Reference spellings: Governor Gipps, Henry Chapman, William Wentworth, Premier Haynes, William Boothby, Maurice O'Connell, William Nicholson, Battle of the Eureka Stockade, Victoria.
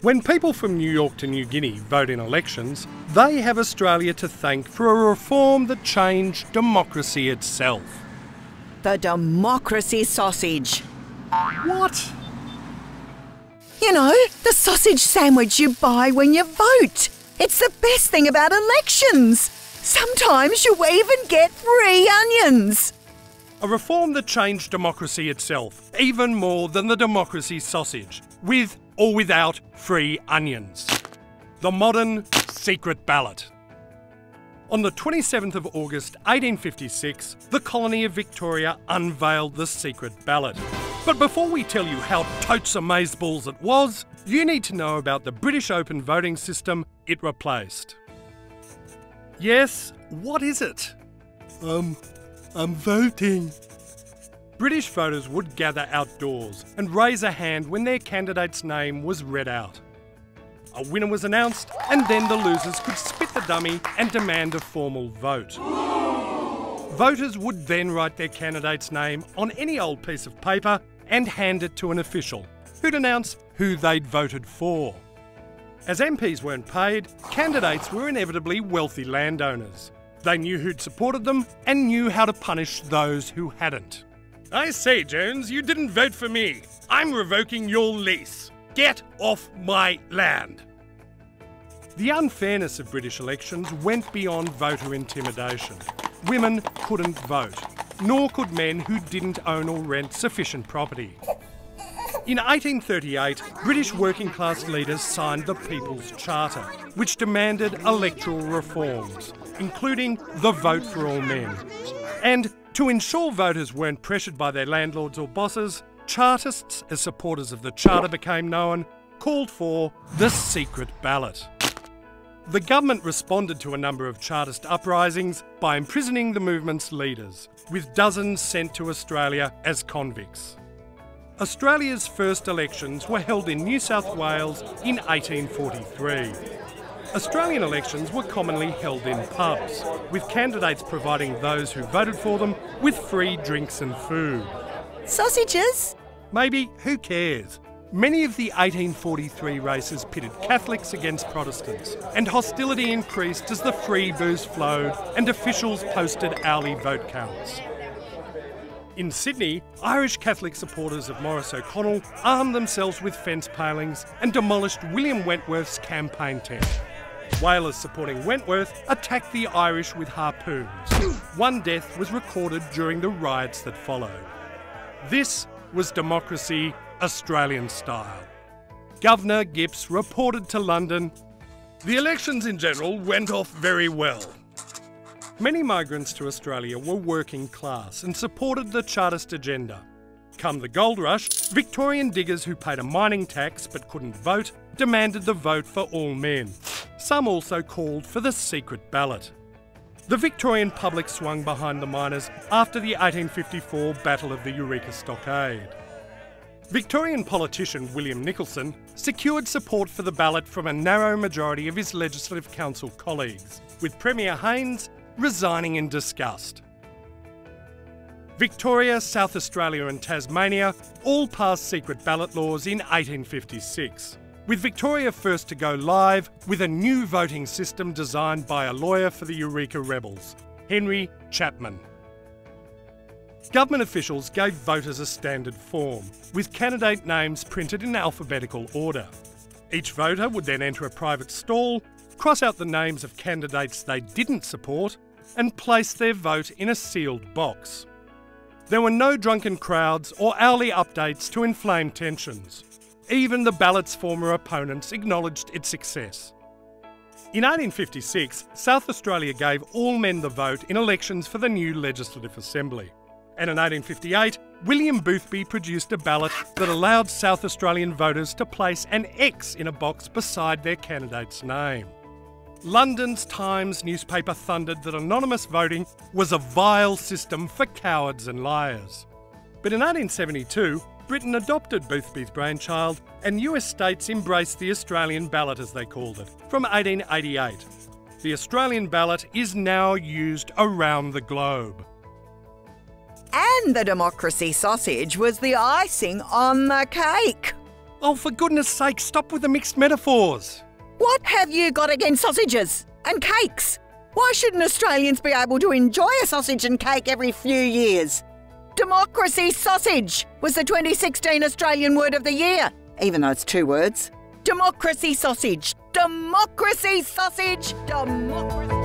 When people from New York to New Guinea vote in elections, they have Australia to thank for a reform that changed democracy itself. The democracy sausage. What? You know, the sausage sandwich you buy when you vote. It's the best thing about elections. Sometimes you even get free onions. A reform that changed democracy itself, even more than the democracy sausage, with or without free onions. The modern secret ballot. On the 27th of August 1856, the colony of Victoria unveiled the secret ballot. But before we tell you how totes amazeballs it was, you need to know about the British open voting system it replaced. Yes, what is it? I'm voting. British voters would gather outdoors and raise a hand when their candidate's name was read out. A winner was announced, and then the losers could spit the dummy and demand a formal vote. Voters would then write their candidate's name on any old piece of paper and hand it to an official, who'd announce who they'd voted for. As MPs weren't paid, candidates were inevitably wealthy landowners. They knew who'd supported them and knew how to punish those who hadn't. I say, Jones, you didn't vote for me. I'm revoking your lease. Get off my land. The unfairness of British elections went beyond voter intimidation. Women couldn't vote, nor could men who didn't own or rent sufficient property. In 1838, British working-class leaders signed the People's Charter, which demanded electoral reforms, including the vote for all men. And to ensure voters weren't pressured by their landlords or bosses, Chartists, as supporters of the Charter became known, called for the secret ballot. The government responded to a number of Chartist uprisings by imprisoning the movement's leaders, with dozens sent to Australia as convicts. Australia's first elections were held in New South Wales in 1843. Australian elections were commonly held in pubs, with candidates providing those who voted for them with free drinks and food. Sausages? Maybe, who cares? Many of the 1843 races pitted Catholics against Protestants, and hostility increased as the free booze flowed and officials posted hourly vote counts. In Sydney, Irish Catholic supporters of Maurice O'Connell armed themselves with fence palings and demolished William Wentworth's campaign tent. Whalers supporting Wentworth attacked the Irish with harpoons. One death was recorded during the riots that followed. This was democracy, Australian style. Governor Gipps reported to London, "The elections in general went off very well." Many migrants to Australia were working class and supported the Chartist agenda. Come the gold rush, Victorian diggers who paid a mining tax but couldn't vote demanded the vote for all men. Some also called for the secret ballot. The Victorian public swung behind the miners after the 1854 Battle of the Eureka Stockade. Victorian politician William Nicholson secured support for the ballot from a narrow majority of his Legislative Council colleagues, with Premier Haynes resigning in disgust. Victoria, South Australia and Tasmania all passed secret ballot laws in 1856, with Victoria first to go live with a new voting system designed by a lawyer for the Eureka Rebels, Henry Chapman. Government officials gave voters a standard form, with candidate names printed in alphabetical order. Each voter would then enter a private stall, cross out the names of candidates they didn't support, and place their vote in a sealed box. There were no drunken crowds or hourly updates to inflame tensions. Even the ballot's former opponents acknowledged its success. In 1856, South Australia gave all men the vote in elections for the new Legislative Assembly. And in 1858, William Boothby produced a ballot that allowed South Australian voters to place an X in a box beside their candidate's name. London's Times newspaper thundered that anonymous voting was a vile system for cowards and liars. But in 1872, Britain adopted Boothby's brainchild and US states embraced the Australian ballot, as they called it, from 1888. The Australian ballot is now used around the globe. And the democracy sausage was the icing on the cake. Oh, for goodness sake, stop with the mixed metaphors. What have you got against sausages and cakes? Why shouldn't Australians be able to enjoy a sausage and cake every few years? Democracy sausage was the 2016 Australian Word of the Year, even though it's two words. Democracy sausage. Democracy sausage. Democracy.